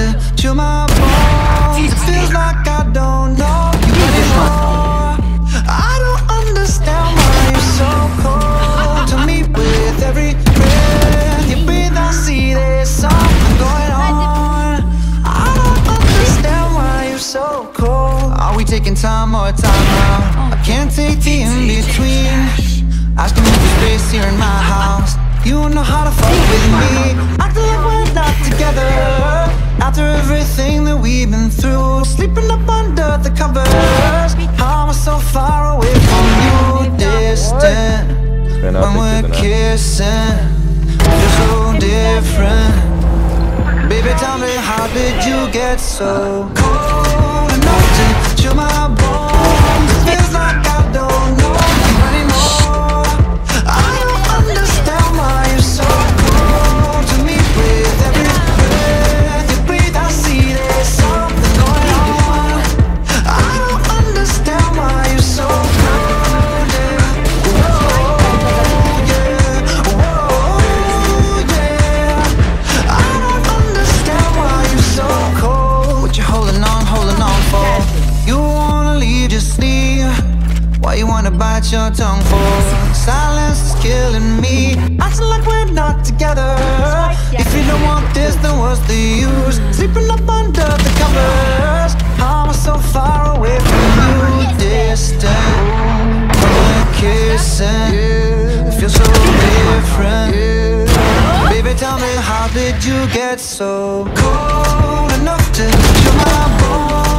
to chill my bones. Feels like I don't know you anymore. I don't understand why you're so cold to me. With every breath you breathe, I see there's something going on. I don't understand why you're so cold. Are we taking time or time out? I can't take the in-between. I still need the space here in my house. You don't know how to fuck with me. Act like we're not together. After everything that we've been through, sleeping up under the covers. How am I so far away from you? Distant when we're kissing, you're so different. Baby, tell me, how did you get so cold enough to chill my bones? Feels like I don't know. Bite your tongue for silence is killing me. Acting like we're not together. If you don't want this, then what's the use? Sleeping up under the covers. How am I so far away from you? Distant we're kissing, it feels so different. Baby, tell me, how did you get so cold enough to chill my bones?